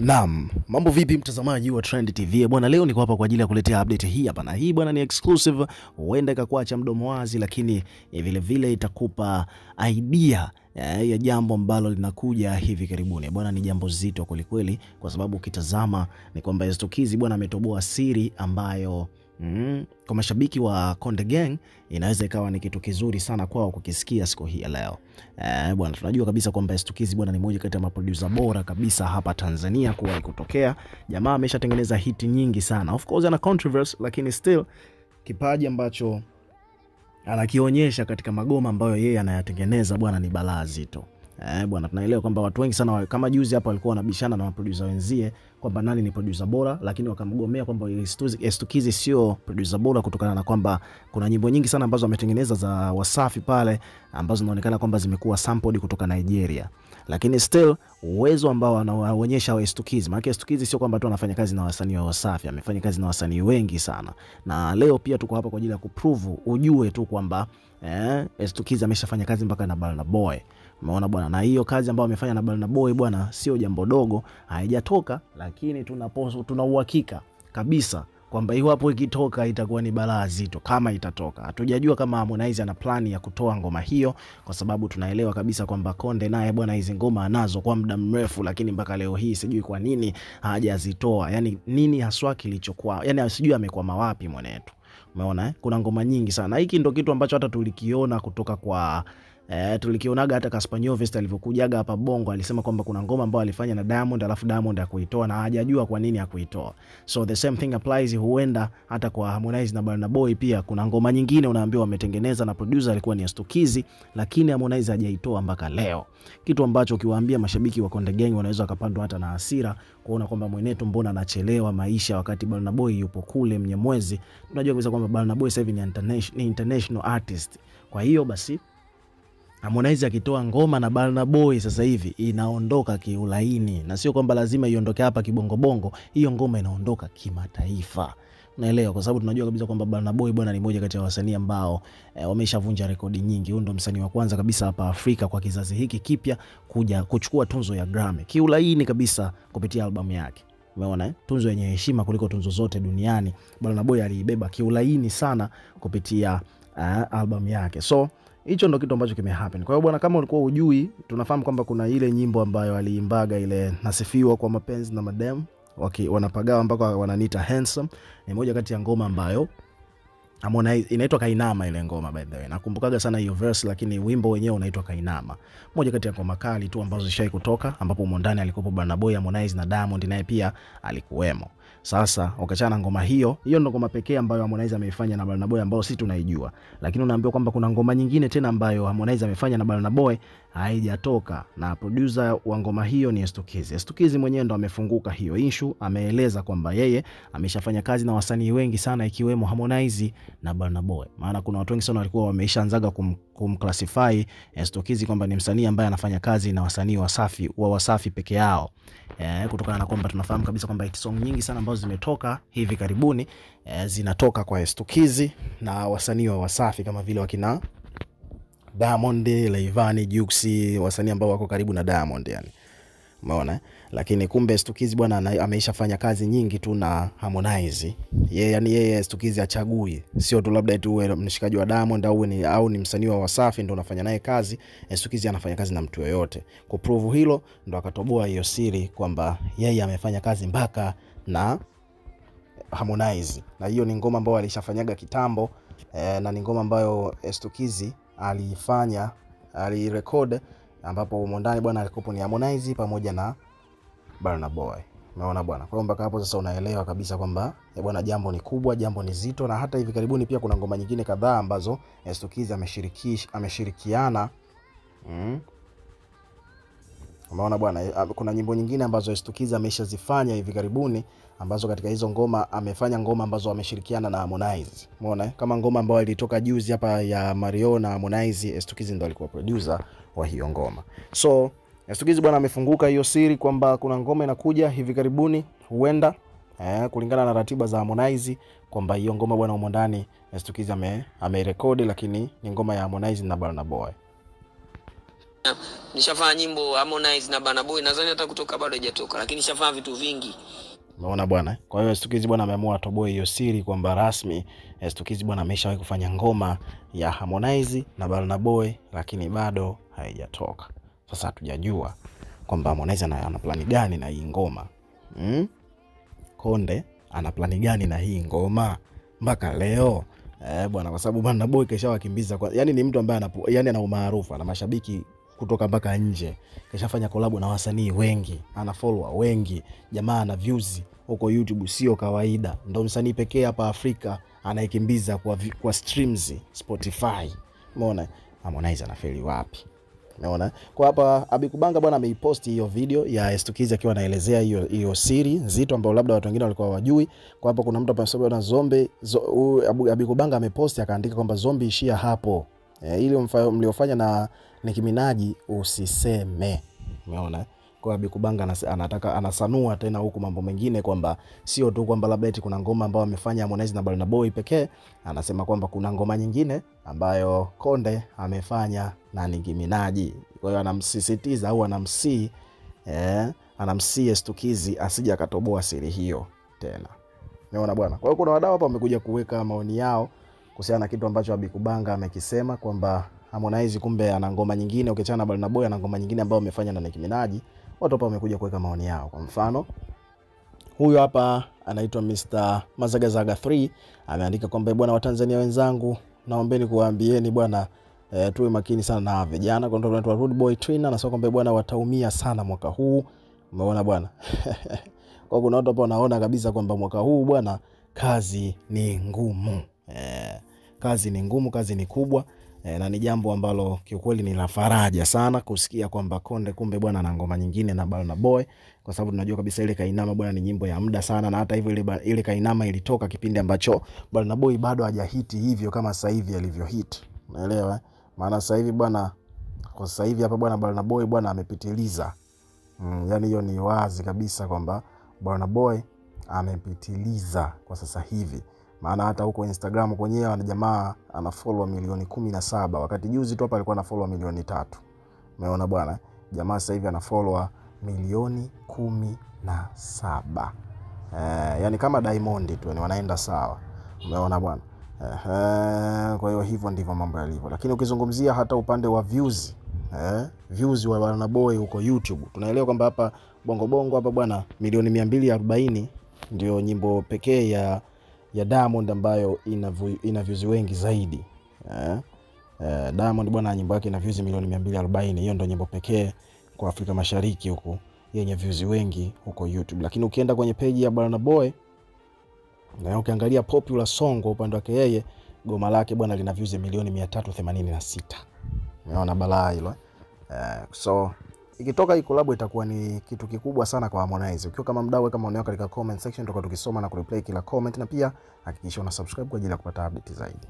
Naam, mambo vipi mtazamaji wa Trend TV? Bwana, leo niko hapa kwa ajili ya kuletea update hii hapa, na hii bwana ni exclusive, huenda ikakuacha mdomo wazi, lakini vile vile itakupa idea ya jambo ambalo linakuja hivi karibuni. Bwana, ni jambo zito kwelikweli, kwa sababu ukitazama ni kwamba Estokizi bwana ametoboa siri ambayo kwa mashabiki wa Konde Gang inaweza ikawa ni kitu kizuri sana kwao kukisikia siku hii leo. Bwana, tunajua kabisa kwamba Estokizi bwana ni mmoja kati ya maproducer bora kabisa hapa Tanzania kuwahi kutokea. Jamaa ameshatengeneza hiti nyingi sana. Of course ana controversy, lakini still kipaji ambacho anakionyesha katika magoma ambayo yeye anayatengeneza bwana ni balaa zito. Bwana, tunaelewa kwamba watu wengi sana kama juzi hapa walikuwa wanabishana na maproducer wenzie kwamba nani ni producer bora, lakini wakamgomea kwamba Estokizi sio producer bora kutokana na kwamba kuna nyimbo nyingi sana ambazo ametengeneza za Wasafi pale ambazo zinaonekana kwamba zimekuwa sampled kutoka Nigeria. Lakini still uwezo ambao anaonyesha Estokizi, maana Estokizi sio kwamba tu anafanya kazi na wasanii wa Wasafi, amefanya kazi na wasanii wengi sana. Na leo pia tuko hapa kwa ajili ya kuprove ujue tu kwamba Estokizi ameshafanya kazi mpaka na Burna Boy. Umeona bwana, na hiyo kazi ambayo amefanya na Burna Boy bwana sio jambo dogo, haijatoka, lakini tuna uhakika kabisa kwamba hiyo hapo ikitoka itakuwa ni balaa zito kama itatoka. Hatujajua kama Harmonize ana plani ya kutoa ngoma hiyo, kwa sababu tunaelewa kabisa kwamba Konde naye bwana hizo ngoma anazo kwa muda mrefu, lakini mpaka leo hii sijui kwa nini hajazitoa. Yaani nini haswa kilichokuwa, yaani sijui amekwama wapi mwanetu. Umeona kuna ngoma nyingi sana. Hiki ndo kitu ambacho hata tulikiona kutoka kwa tulikionaga hata Kaspanyovest alivyokujaga hapa Bongo, alisema kwamba kuna ngoma ambayo alifanya na Diamond alafu Diamond hakuitoa na hajajua kwa nini hakuitoa. So the same thing applies, huenda hata kwa Harmonize na Burna Boy pia kuna ngoma nyingine unaambiwa ametengeneza na producer alikuwa ni Estokizi, lakini Harmonize hajaitoa mpaka leo. Kitu ambacho ukiwaambia mashabiki wa Konde Gang wanaweza kupandwa hata na hasira kuona kwamba mwenetu mbona anachelewa maisha wakati Burna Boy yupo kule Mnyamwezi. Tunajua kabisa kwamba Burna Boy sasa hivi ni international artist. Kwa hiyo basi Harmonize akitoa ngoma na Burna Boy sasa hivi inaondoka kiulaini, na sio kwamba lazima iondoke hapa kibongo bongo, hiyo ngoma inaondoka kimataifa. Naelewa, kwa sababu tunajua kabisa kwamba Burna Boy bwana ni mmoja kati ya wasanii ambao wameshavunja rekodi nyingi. Huyo ndo msanii wa kwanza kabisa hapa Afrika kwa kizazi hiki kipya kuja kuchukua tunzo ya Grammy kiulaini kabisa kupitia albamu yake. Umeona tunzo yenye heshima kuliko tunzo zote duniani. Burna Boy aliibeba kiulaini sana kupitia albamu yake. So hicho ndo kitu ambacho kimehappen. Kwa hiyo bwana, kama ulikuwa hujui, tunafahamu kwamba kuna ile nyimbo ambayo aliimbaga ile nasifiwa kwa mapenzi na madam, wanapagawa mpaka wananiita handsome. Ni moja kati ya ngoma ambayo Harmonize, inaitwa Kainama ile ngoma by the way. Nakumbukaga sana hiyo verse, lakini wimbo wenyewe unaitwa Kainama. Moja kati ya ngoma kali tu ambazo zishai kutoka, ambapo Mondani alikuwa Burna Boy, Harmonize na Diamond naye pia alikuwemo. Sasa wakachana ngoma hiyo, hiyo ndo ngoma pekee ambayo Harmonize ameifanya na Burna Boy ambayo sisi tunaijua. Lakini unaambiwa kwamba kuna ngoma nyingine tena ambayo Harmonize amefanya na Burna Boy haijatoka, na producer wa ngoma hiyo ni Estokizi. Estokizi mwenyewe ndo amefunguka hiyo issue, ameeleza kwamba yeye ameshafanya kazi na wasanii wengi sana ikiwemo Harmonize na Burna Boy. Maana kuna watu wengi sana walikuwa wameishaanzaga kumclassify Estokizi kwamba ni msanii ambaye anafanya kazi na wasanii Wasafi, peke yao. Kutokana na kwamba tunafahamu kabisa kwamba hit song nyingi sana ambazo zimetoka hivi karibuni zinatoka kwa Estokizi na wasanii wa Wasafi kama vile wakina Diamond, Leivani, Juksi, wasanii ambao wako karibu na Diamond yani. Umeona? Lakini kumbe Estokizi bwana ameishafanya kazi nyingi tu na Harmonize. Yeye yani Estokizi achagui. Sio tu labda tu wewe mshikaji wa Diamond au ni msanii wa Wasafi ndio unafanya naye kazi. Estokizi anafanya kazi na mtu yoyote. Kwa prove hilo ndo akatoboa hiyo siri kwamba yeye amefanya kazi mpaka na Harmonize. Na hiyo ni ngoma ambayo alishafanyaga kitambo na ni ngoma ambayo Estokizi alifanya, alirekod, ambapo Mondani bwana alikuwa ni Harmonize pamoja na Burna Boy. Unaona bwana, kwa hiyo mpaka hapo sasa unaelewa kabisa kwamba bwana jambo ni kubwa, jambo ni zito. Na hata hivi karibuni pia kuna ngoma nyingine kadhaa ambazo Estokizi ameshirikiana. Unaona bwana, kuna nyimbo nyingine ambazo Estokizi ameshazifanya hivi karibuni, ambazo katika hizo ngoma amefanya ngoma ambazo ameshirikiana na Harmonize. Umeona kama ngoma ambayo ilitoka juzi hapa ya Mario na Harmonize, Estokizi ndo alikuwa producer wa hiyo ngoma. So Estokizi bwana amefunguka hiyo siri kwamba kuna ngoma inakuja hivi karibuni, huenda kulingana na ratiba za Harmonize, kwamba hiyo ngoma bwana umo ndani Estokizi amerekodi, lakini ni ngoma ya Harmonize na Burna Boy. Nishafanya nyimbo Harmonize na Burna Boy, nadhani hata kutoka bado haijatoka, lakini nishafanya vitu vingi. Unaona bwana. Kwa hiyo Stukizi bwana ameamua atoboe hiyo siri kwamba rasmi Stukizi bwana ameshawahi kufanya ngoma ya Harmonize na Burna Boy lakini bado haijatoka. Sasa hatujajua kwamba Harmonize ana plani gani na hii ngoma. Konde ana plani gani na hii ngoma mpaka leo? Bwana kwa sababu Burna Boy keshawakimbiza kwa, yani ni mtu ambaye ana, yani ana umaarufu, ana mashabiki kutoka mpaka nje. Keshafanya collab na wasanii wengi, ana follower wengi, jamaa ana views huko YouTube sio kawaida. Ndio msanii pekee hapa Afrika anaikimbiza kwa streams Spotify. Umeona Harmonize anafeli wapi? Unaona? Kwa hapa Abikubanga bwana ameipost hiyo video ya Stukizi akiwa anaelezea hiyo siri nzito ambayo labda watu wengine walikuwa hawajui. Kwa hapa kuna mtu hapa anasema Zombe, Abikubanga amepost akaandika kwamba Zombe ishia hapo. Ile mliofanya na Nicki Minaj usiseme. Umeona? Kwa Abikubanga anataka anasanua tena huko mambo mengine kwamba sio tu kwamba labda eti kuna ngoma ambayo amefanya Harmonize na Burna Boy pekee, anasema kwamba kuna ngoma nyingine ambayo Konde amefanya na Nicki Minaj. Kwa hiyo anamsisitiza au anamsi Stukizi asije akatoboa siri hiyo tena. Umeona bwana? Kwa hiyo kuna wadau hapa wamekuja kuweka maoni yao kuhusiana na kitu ambacho Abikubanga amekisema kwamba Harmonize kumbe ana ngoma nyingine ukiachana na Burna Boy ana ngoma nyingine ambayo amefanya na Nicki Minaj. Watu hapa wamekuja kuweka maoni yao. Kwa mfano huyu hapa anaitwa Mr. Mazagazaga 3 ameandika kwamba bwana wa Tanzania wenzangu, naombeni kuwaambieni bwana tuwe makini sana na vijana. Kwa ndio Rude Boy Trainer anasema kwamba bwana wataumia sana mwaka huu. Umeona bwana? Kwa kuna watu hapa wanaona kabisa kwamba mwaka huu bwana kazi ni ngumu. Kazi ni ngumu, kazi ni kubwa. Na ni jambo ambalo kiukweli ni la faraja sana kusikia kwamba Konde kumbe bwana ana ngoma nyingine na Burna Boy, kwa sababu tunajua kabisa ile Kainama bwana ni nyimbo ya muda sana, na hata hivyo ile Kainama ilitoka kipindi ambacho Burna Boy bado hajahiti hivyo kama sasa hivi alivyohiti. Unaelewa? Maana sasa hivi bwana, kwa sasa hivi hapa bwana Burna Boy bwana amepitiliza. Yani hiyo ni wazi kabisa kwamba Burna Boy amepitiliza kwa sasa hivi. Maana hata huko Instagram kwenyewe ana jamaa ana follow milioni 17 wakati juzi tu hapa alikuwa na follow milioni 3. Umeona bwana? Jamaa sasa hivi ana follow milioni 17. Yani kama Diamond tu, yani wanaenda sawa. Umeona bwana? Kwa hiyo hivyo ndivyo mambo yalivyo. Lakini ukizungumzia hata upande wa views, views wa Burna Boy huko YouTube, tunaelewa kwamba hapa bongo hapa bwana milioni 240 ndio nyimbo pekee ya Diamond ambayo ina views wengi zaidi. Diamond bwana nyimbo yake ina views milioni 240. Hiyo ndio nyimbo pekee kwa Afrika Mashariki huko yenye views wengi huko YouTube. Lakini ukienda kwenye page ya Burna Boy na ukiangalia popular song kwa upande wake yeye, goma lake bwana lina views milioni 386. Unaona balaa hilo? So ikitoka hii collab itakuwa ni kitu kikubwa sana kwa Harmonize. Ukiwa kama mdau weka maoni yako katika comment section, tutakuwa tukisoma na kureply kila comment, na pia hakikisha una subscribe kwa ajili ya kupata update zaidi.